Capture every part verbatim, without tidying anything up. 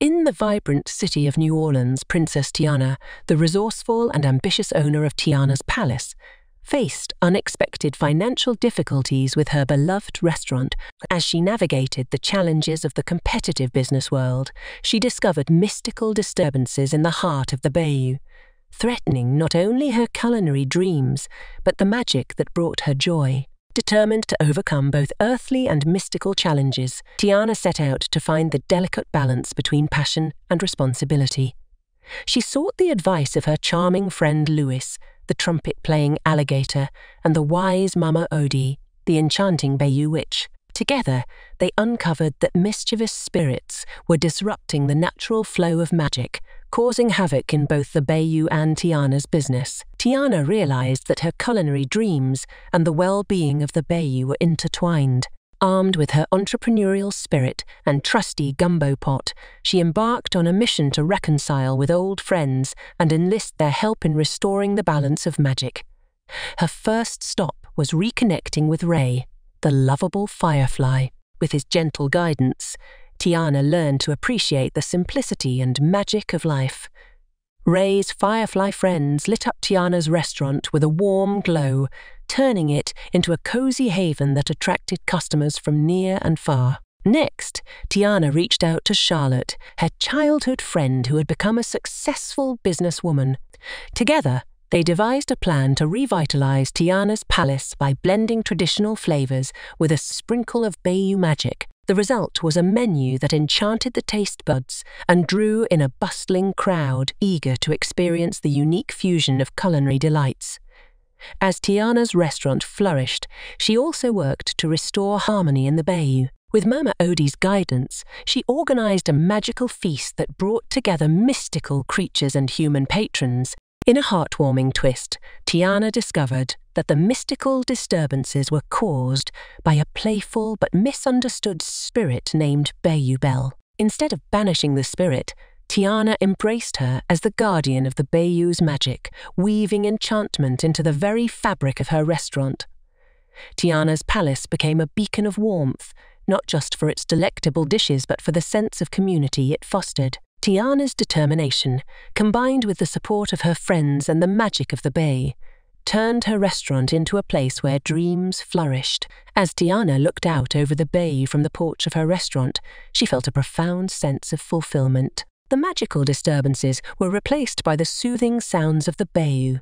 In the vibrant city of New Orleans, Princess Tiana, the resourceful and ambitious owner of Tiana's Palace, faced unexpected financial difficulties with her beloved restaurant. As she navigated the challenges of the competitive business world, she discovered mystical disturbances in the heart of the Bayou, threatening not only her culinary dreams, but the magic that brought her joy. Determined to overcome both earthly and mystical challenges, Tiana set out to find the delicate balance between passion and responsibility. She sought the advice of her charming friend Louis, the trumpet-playing alligator, and the wise Mama Odie, the enchanting Bayou witch. Together, they uncovered that mischievous spirits were disrupting the natural flow of magic, causing havoc in both the Bayou and Tiana's business. Tiana realized that her culinary dreams and the well-being of the Bayou were intertwined. Armed with her entrepreneurial spirit and trusty gumbo pot, she embarked on a mission to reconcile with old friends and enlist their help in restoring the balance of magic. Her first stop was reconnecting with Ray, the lovable firefly. With his gentle guidance, Tiana learned to appreciate the simplicity and magic of life. Ray's firefly friends lit up Tiana's restaurant with a warm glow, turning it into a cozy haven that attracted customers from near and far. Next, Tiana reached out to Charlotte, her childhood friend who had become a successful businesswoman. Together, they devised a plan to revitalize Tiana's Palace by blending traditional flavors with a sprinkle of Bayou magic. The result was a menu that enchanted the taste buds and drew in a bustling crowd eager to experience the unique fusion of culinary delights. As Tiana's restaurant flourished, she also worked to restore harmony in the Bayou. With Mama Odie's guidance, she organized a magical feast that brought together mystical creatures and human patrons. In a heartwarming twist, Tiana discovered that the mystical disturbances were caused by a playful but misunderstood spirit named Bayou Belle. Instead of banishing the spirit, Tiana embraced her as the guardian of the Bayou's magic, weaving enchantment into the very fabric of her restaurant. Tiana's Palace became a beacon of warmth, not just for its delectable dishes but for the sense of community it fostered. Tiana's determination, combined with the support of her friends and the magic of the Bay, turned her restaurant into a place where dreams flourished. As Tiana looked out over the Bay from the porch of her restaurant, she felt a profound sense of fulfillment. The magical disturbances were replaced by the soothing sounds of the Bayou,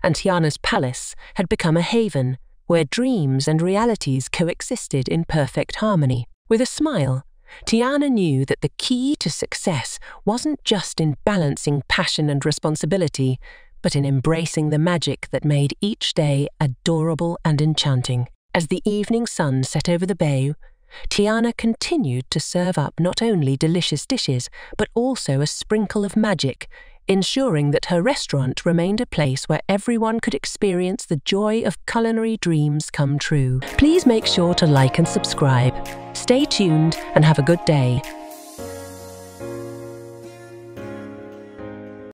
and Tiana's Palace had become a haven where dreams and realities coexisted in perfect harmony. With a smile, Tiana knew that the key to success wasn't just in balancing passion and responsibility, but in embracing the magic that made each day adorable and enchanting. As the evening sun set over the Bayou, Tiana continued to serve up not only delicious dishes, but also a sprinkle of magic, ensuring that her restaurant remained a place where everyone could experience the joy of culinary dreams come true. Please make sure to like and subscribe. Stay tuned and have a good day.